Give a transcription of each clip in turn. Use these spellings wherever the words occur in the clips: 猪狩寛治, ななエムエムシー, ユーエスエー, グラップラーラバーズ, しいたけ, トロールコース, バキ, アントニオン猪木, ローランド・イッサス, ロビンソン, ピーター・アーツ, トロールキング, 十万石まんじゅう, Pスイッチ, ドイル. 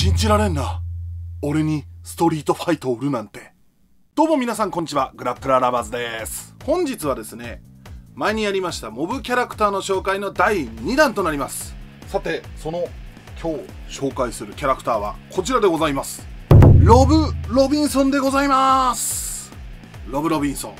信じられんな。俺にストリートファイトを売るなんて。どうも皆さんこんにちは、グラップラーラバーズです。本日はですね、前にやりましたモブキャラクターの紹介の第2弾となります。さて、その今日紹介するキャラクターはこちらでございます。ロビンソンでございます。ロビンソン、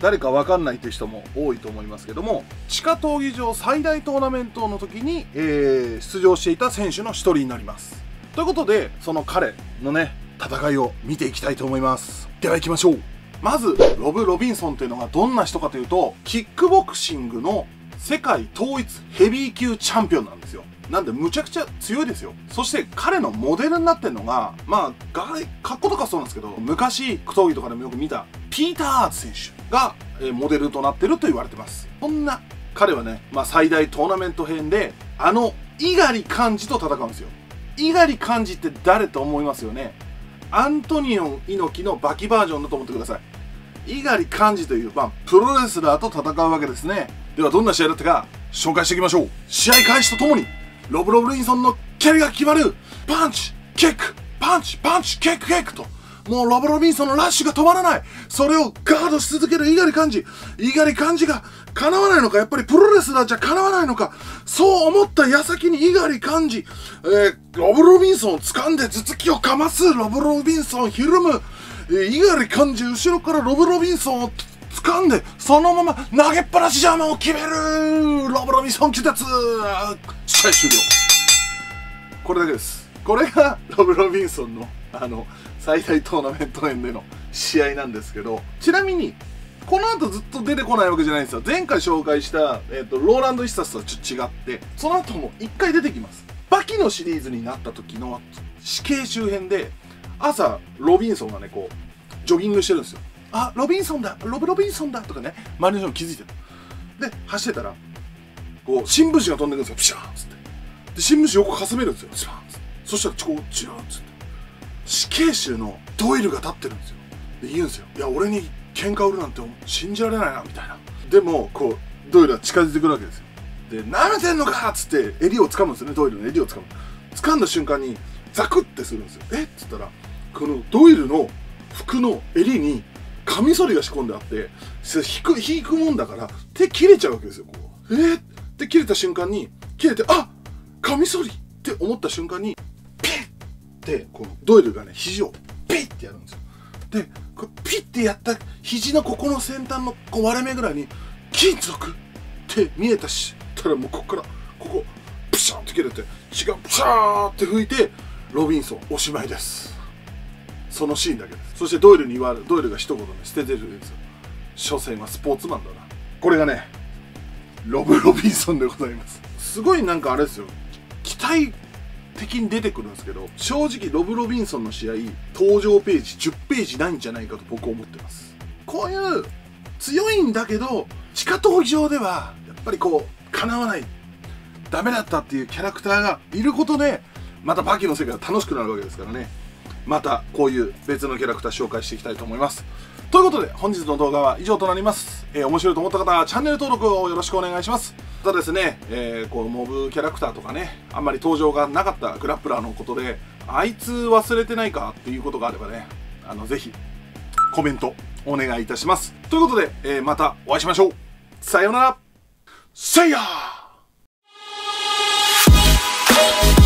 誰か分かんないって人も多いと思いますけども、地下闘技場最大トーナメントの時に、出場していた選手の一人になります。ということで、その彼のね、戦いを見ていきたいと思います。では行きましょう。まずロビンソンというのがどんな人かというと、キックボクシングの世界統一ヘビー級チャンピオンなんですよ。なんでむちゃくちゃ強いですよ。そして彼のモデルになってるのが、まあ格好とかそうなんですけど、昔格闘技とかでもよく見たピーター・アーツ選手がモデルとなってると言われてます。そんな彼はね、最大トーナメント編で猪狩寛治と戦うんですよ。猪狩寛治って誰と思いますよね。アントニオン猪木のバキバージョンだと思ってください。猪狩寛治という、プロレスラーと戦うわけですね。ではどんな試合だったか紹介していきましょう。試合開始とともにロビンソンの蹴りが決まる。パンチキックパンチパンチキックキックと、もうロビンソンのラッシュが止まらない。それをガードし続ける猪狩寛治が叶わないのか、やっぱりプロレスラーじゃ叶わないのか、そう思った矢先に猪狩寛治、ロビンソンを掴んで頭突きをかます。ロビンソンひるむ。猪狩寛治後ろからロビンソンを掴んで、そのまま投げっぱなしジャーマンを決める。ロビンソン気絶。試合終了。これだけです。これがロビンソンの最大トーナメント編での試合なんですけど、ちなみにこの後ずっと出てこないわけじゃないんですよ。前回紹介した、ローランド・イッサスとはちょっと違って、その後も1回出てきます。バキのシリーズになった時の死刑周辺で、朝ロビンソンがね、こうジョギングしてるんですよ。あ、ロビンソンだとかね、周りの人も気づいてる。で走ってたら、こう新聞紙が飛んでくるんですよ。ピシャーンつって、で新聞紙横かすめるんですよ。ピシャーンつって、そしたらチラーンつって、死刑囚のドイルが立ってるんですよ。で言うんですよ、いや俺に喧嘩売るなんて信じられないなみたいな。でもこうドイルは近づいてくるわけですよ。でなめてんのかっつって襟を掴むんですよね。ドイルの襟を掴む。掴んだ瞬間にザクってするんですよ。えっつったら、このドイルの服の襟にカミソリが仕込んであって、引くもんだから手切れちゃうわけですよ。こうって切れた瞬間に、切れて、あっカミソリって思った瞬間に、でこのドイルがね、肘をピッてやるんですよ。でピッてやった肘のここの先端の割れ目ぐらいに金属って見えたしたら、もうここからここプシャーって切れて、血がプシャーって拭いて、ロビンソンおしまいです。そのシーンだけです。そしてドイルが一言ね、捨ててるんですよ。所詮はスポーツマンだな。これがね、ロビンソンでございます。すごいなんかあれですよ、期待的に出てくるんですけど、正直ロビンソンの試合登場ページ10ページないんじゃないかと僕は思ってます。こういう強いんだけど地下闘技場ではやっぱりこう叶わない、ダメだったっていうキャラクターがいることで、またバキの世界が楽しくなるわけですからね。またこういう別のキャラクター紹介していきたいと思います。ということで本日の動画は以上となります。面白いと思った方はチャンネル登録をよろしくお願いします。またですね、こうモブキャラクターとかね、あんまり登場がなかったグラップラーのことで、あいつ忘れてないかっていうことがあればね、ぜひコメントお願いいたします。ということで、またお会いしましょう。さようなら。せいやー。